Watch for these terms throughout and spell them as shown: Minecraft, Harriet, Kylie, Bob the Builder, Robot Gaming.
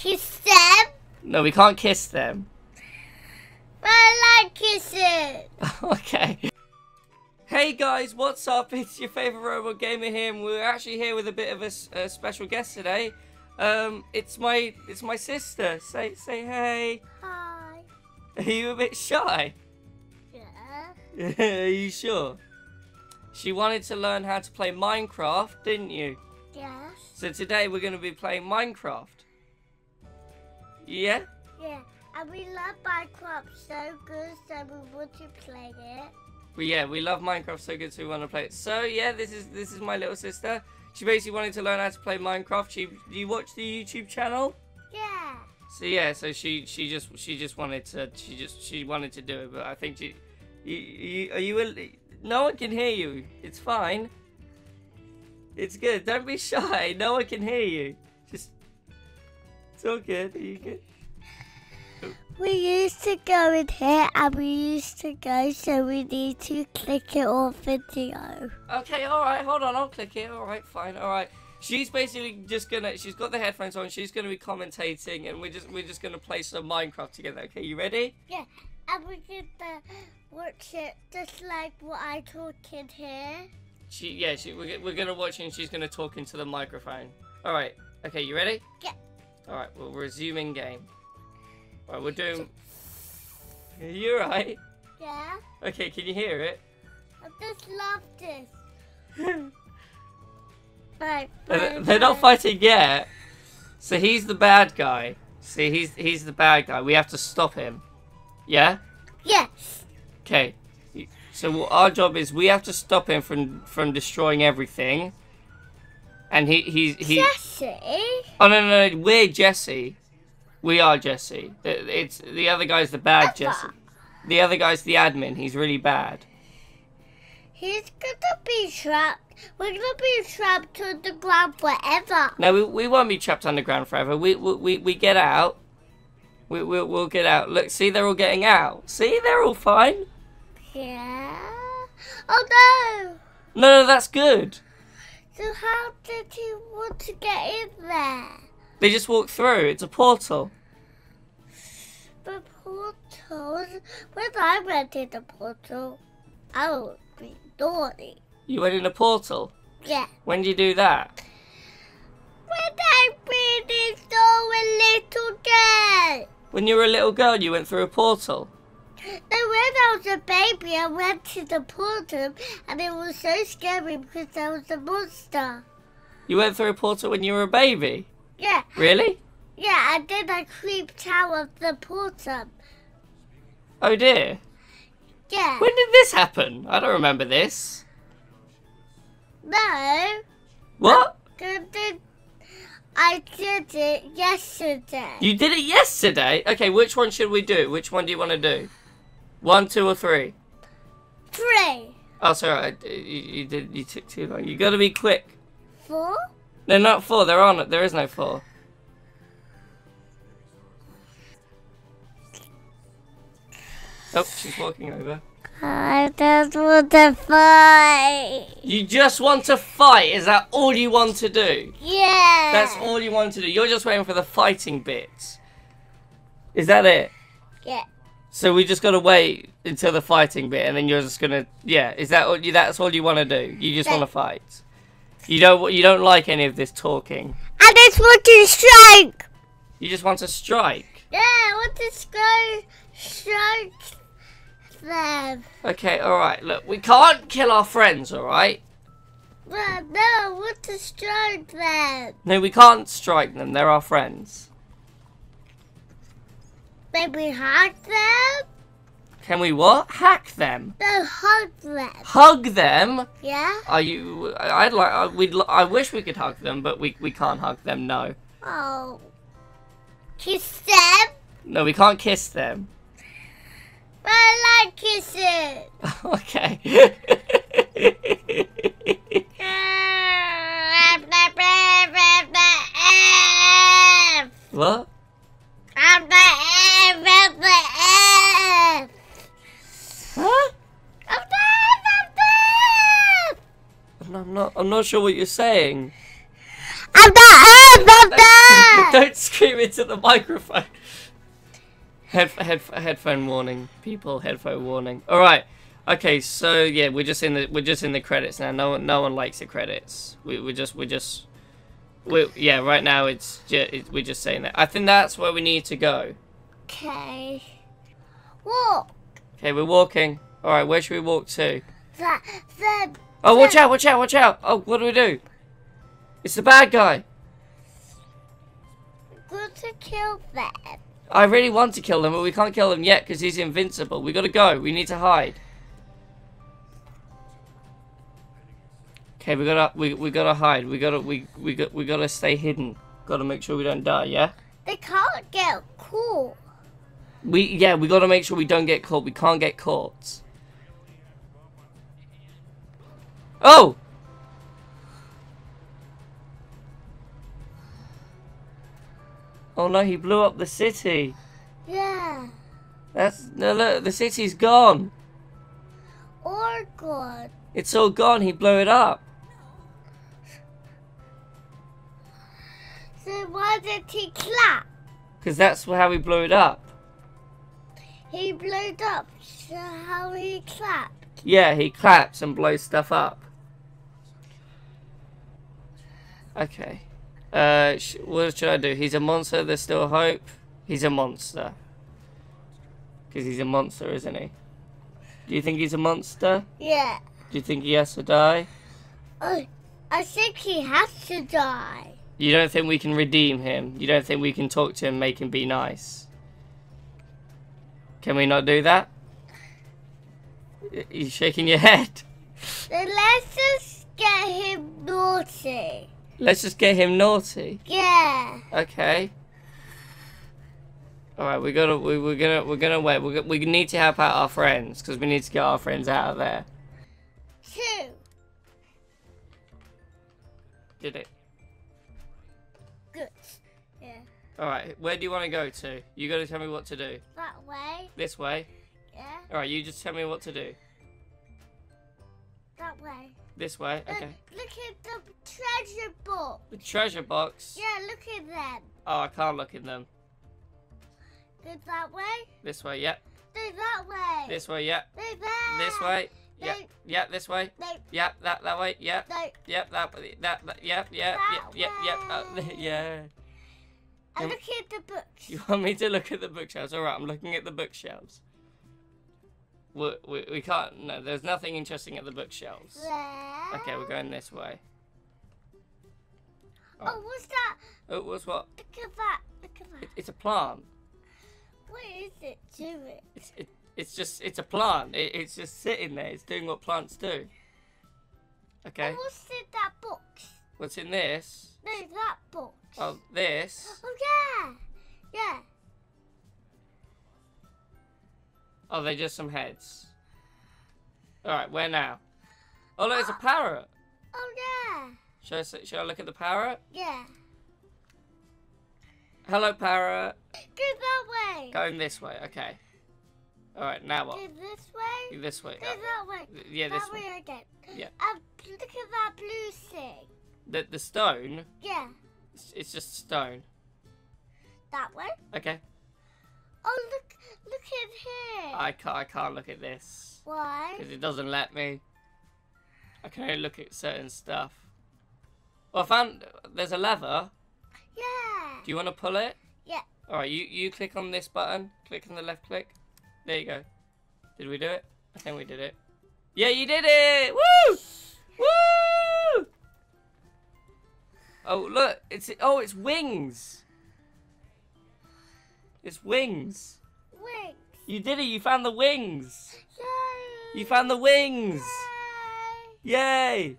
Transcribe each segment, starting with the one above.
Kiss them? No, we can't kiss them. But I like kisses. Okay. Hey guys, what's up? It's your favourite Robot Gamer here, and we're actually here with a bit of a special guest today. It's my sister. Say hey. Hi. Are you a bit shy? Yeah. Are you sure? She wanted to learn how to play Minecraft, didn't you? Yes. So today we're going to be playing Minecraft. Yeah? Yeah. And we love Minecraft so good, so we want to play it. But yeah, we love Minecraft so good, so we want to play it. So yeah, this is my little sister. She basically wanted to learn how to play Minecraft. Do you watch the YouTube channel? Yeah. So yeah, so she wanted to do it, but I think no one can hear you. It's fine. It's good. Don't be shy. No one can hear you. It's all good. Are you good? We used to go in here and we used to go, so we need to click it on video. Okay, alright, hold on, I'll click it. Alright, fine, alright. She's basically just gonna, she's got the headphones on, she's gonna be commentating, and we're just gonna play some Minecraft together. Okay, you ready? Yeah, and we can watch it just like what I talk in here. We're gonna watch it and she's gonna talk into the microphone. Alright, okay, you ready? Yeah. Alright, we'll resume in game. Right, we're doing... Are you alright? Yeah. Okay, can you hear it? I just love this. They're not fighting yet. So he's the bad guy. See, he's the bad guy. We have to stop him. Yeah? Yes. Okay. So our job is we have to stop him from destroying everything. And he's Jesse? Oh, no, we're Jesse. We are Jesse. It's the other guy's the bad Jesse. The other guy's the admin. He's really bad. He's gonna be trapped. We're gonna be trapped on the ground forever. No, we won't be trapped underground forever. We get out. We'll get out. Look, see, they're all getting out. See, they're all fine. Yeah. Oh no. No, that's good. So how did he want to get in there? They just walk through. It's a portal. But portals... When I went in the portal, I was being naughty. You went in a portal? Yeah. When did you do that? When I was a little girl. When you were a little girl, you went through a portal? No, when I was a baby, I went to the portal, and it was so scary because there was a monster. You went through a portal when you were a baby? Yeah. Really? Yeah, and then I creeped out of the portal. Oh dear. Yeah. When did this happen? I don't remember this. No. What? I did it yesterday. You did it yesterday? Okay, which one should we do? Which one do you want to do? 1, 2, or 3? 3. Oh, sorry. You took too long. You got to be quick. 4? No, not 4. There is no 4. Oh, she's walking over. I just want to fight. You just want to fight? Is that all you want to do? Yeah. That's all you want to do. You're just waiting for the fighting bits. Is that it? Yeah. So we just got to wait until the fighting bit, and then you're just gonna. Yeah. Is that all? That's all you want to do? You just want to fight. You don't like any of this talking. I just want to strike. You just want to strike? Yeah, I want to strike them. Okay, alright, look, we can't kill our friends, alright? Well, no, I want to strike them. No, we can't strike them, they're our friends. Can we hug them? Can we what? Hack them? No, hug them. Hug them? Yeah. Are you? I'd like. I wish we could hug them, but we can't hug them. No. Oh. Kiss them? No, we can't kiss them. But I like kisses. Okay. What? I'm not sure what you're saying. I'm not Bob! Don't scream into the microphone. Headphone warning, people. Headphone warning. All right. Okay. So yeah, we're just in the credits now. No one likes the credits. Yeah. Right now we're just saying that. I think that's where we need to go. Okay. Walk. Okay, we're walking. All right. Where should we walk to? Oh, watch out! Watch out! Watch out! Oh, what do we do? It's the bad guy. Got to kill them. I really want to kill them, but we can't kill them yet because he's invincible. We gotta go. We need to hide. Okay, we gotta hide. We gotta stay hidden. Gotta make sure we don't die. Yeah. They can't get caught. We gotta make sure we don't get caught. We can't get caught. Oh! Oh no, he blew up the city. Yeah. Look, the city's gone. All gone. It's all gone, he blew it up. So why did he clap? Because that's how he blew it up. He blew it up, so how he clapped. Yeah, he claps and blows stuff up. Okay. What should I do? He's a monster, there's still hope. He's a monster. Because he's a monster, isn't he? Do you think he's a monster? Yeah. Do you think he has to die? I think he has to die. You don't think we can redeem him? You don't think we can talk to him, make him be nice? Can we not do that? You're shaking your head. Let's just get him naughty. Let's just get him naughty. Yeah. Okay. All right, we're gonna wait. We need to help out our friends because we need to get our friends out of there. Two. Did it? Good. Yeah. All right, where do you want to go to? You gotta tell me what to do. That way. This way. Yeah. All right, you just tell me what to do. That way. This way, okay. Look at the treasure box. The treasure box? Yeah, look at them. Oh, I can't look at them. Go that way? This way, yep. Yeah. Go that way. This way, yep. Yeah. Go there. This way, yep. Yeah. Yeah, this way. No. Yeah, that way, yep. Yeah. No. Yep, that yeah. I'm looking at the books. You want me to look at the bookshelves? All right, I'm looking at the bookshelves. We can't, no, there's nothing interesting at the bookshelves. Yeah. Okay, we're going this way. Right. Oh, what's that? Oh, what's what? Look at that, look at that. It's a plant. What is it doing? It's a plant. It's just sitting there. It's doing what plants do. Okay. Oh, what's in that box? What's in this? No, that box. Oh, this? Oh, yeah. Yeah. Oh, they're just some heads. Alright, where now? Oh, look, it's a parrot. Oh, yeah. Shall I look at the parrot? Yeah. Hello, parrot. Go that way. Going this way, okay. Alright, now what? Go this way. Go this way. Go that way. Yeah, this way. That way again. Yeah. Look at that blue thing. The stone? Yeah. It's just stone. That way? Okay. Oh, look at here. I can't look at this. Why? Because it doesn't let me. I can only look at certain stuff. Well, I found there's a lever. Yeah. Do you want to pull it? Yeah. All right, you click on this button. Click on the left click. There you go. Did we do it? I think we did it. Yeah, you did it! Woo! Woo! Oh, look. It's wings. It's wings. Wings. You did it. You found the wings. Yay. You found the wings. Yay.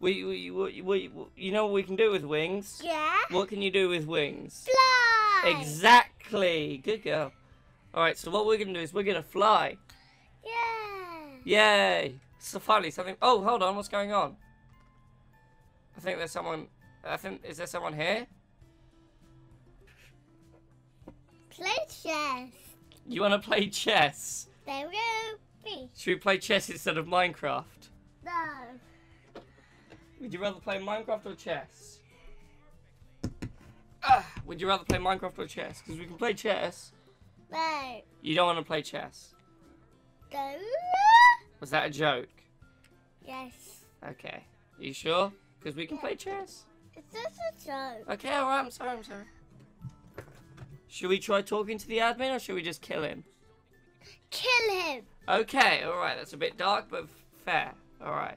Yay. You know what we can do with wings? Yeah. What can you do with wings? Fly. Exactly. Good girl. All right. So what we're going to do is we're going to fly. Yay. Yay. So finally something. Oh, hold on. What's going on? I think there's someone. Is there someone here? Play chess. You want to play chess? There we go. Should we play chess instead of Minecraft? No. Would you rather play Minecraft or chess? Would you rather play Minecraft or chess? Because we can play chess. No. You don't want to play chess? No. Was that a joke? Yes. Okay. Are you sure? Because we can play chess. It's just a joke. Okay, alright, I'm sorry. Should we try talking to the admin or should we just kill him? Kill him! Okay, alright, that's a bit dark but fair. Alright.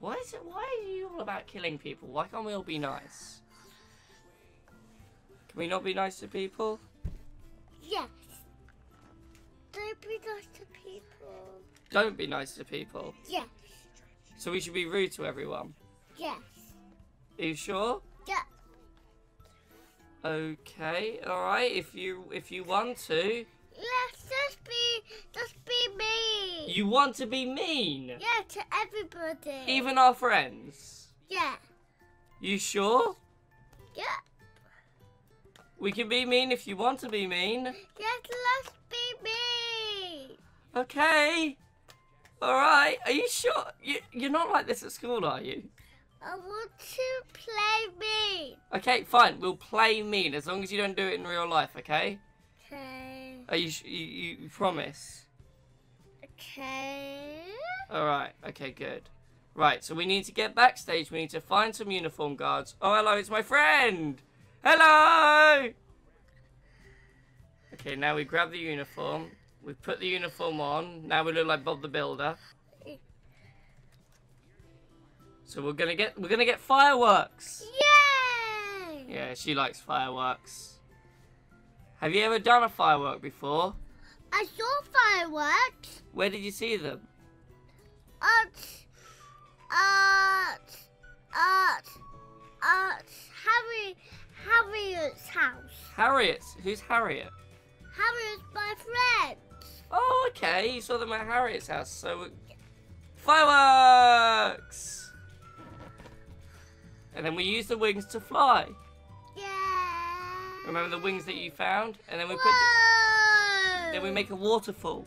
Why are you all about killing people? Why can't we all be nice? Can we not be nice to people? Yes. Don't be nice to people. Don't be nice to people? Yes. So we should be rude to everyone? Yes. Are you sure? Yeah. Okay, alright, if you want to. Yes, just be mean. You want to be mean? Yeah, to everybody. Even our friends? Yeah. You sure? Yeah. We can be mean if you want to be mean. Yes, let's be mean. Okay. Alright, are you sure? You're not like this at school, are you? I want to play mean. Okay, fine. We'll play mean as long as you don't do it in real life, okay? Okay. Are you promise? Okay. Alright, okay, good. Right, so we need to get backstage. We need to find some uniform guards. Oh, hello, it's my friend. Hello! Okay, now we grab the uniform. We put the uniform on. Now we look like Bob the Builder. So we're gonna get fireworks. Yay! Yeah, she likes fireworks. Have you ever done a firework before? I saw fireworks. Where did you see them? At Harriet's house. Harriet's? Who's Harriet? Harriet's my friend. Oh, okay. You saw them at Harriet's house. So fireworks. And then we use the wings to fly. Yeah. Remember the wings that you found? And then we then we make a waterfall.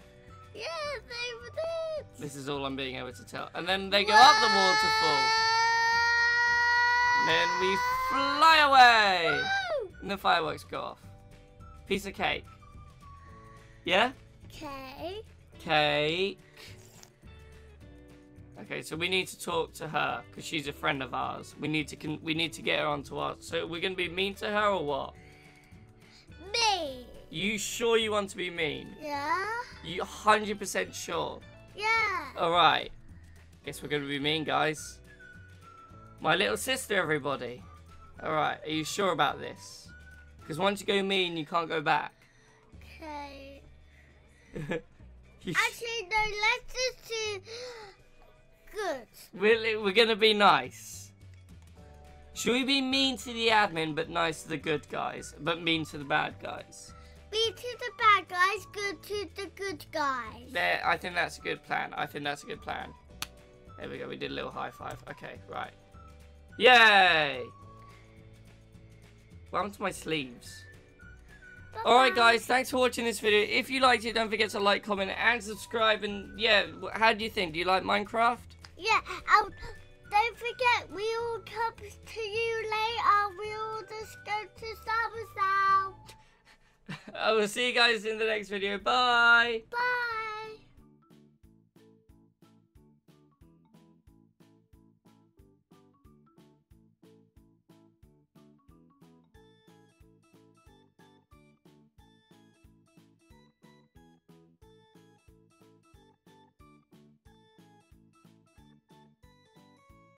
Yeah, they were there. This is all I'm being able to tell. And then they go up the waterfall. Then we fly away. Whoa. And the fireworks go off. Piece of cake. Yeah? Cake. Cake. Okay, so we need to talk to her because she's a friend of ours. We need to get her onto us. So we're gonna be mean to her or what? Mean. You sure you want to be mean? Yeah. You 100% sure? Yeah. All right. Guess we're gonna be mean, guys. My little sister, everybody. All right. Are you sure about this? Because once you go mean, you can't go back. Okay. Actually, no. Let's just do. Good. We're gonna be nice. Should we be mean to the admin but nice to the good guys, but mean to the bad guys? Mean to the bad guys, good to the good guys. There, I think that's a good plan. There we go. We did a little high five. Okay, right. Yay! Welcome to my sleeves. Alright guys, thanks for watching this video. If you liked it, don't forget to like, comment and subscribe. And yeah, how do you think? Do you like Minecraft? Yeah, and don't forget, we all come to you later. We all just go to Summer's now. I will see you guys in the next video. Bye! Bye!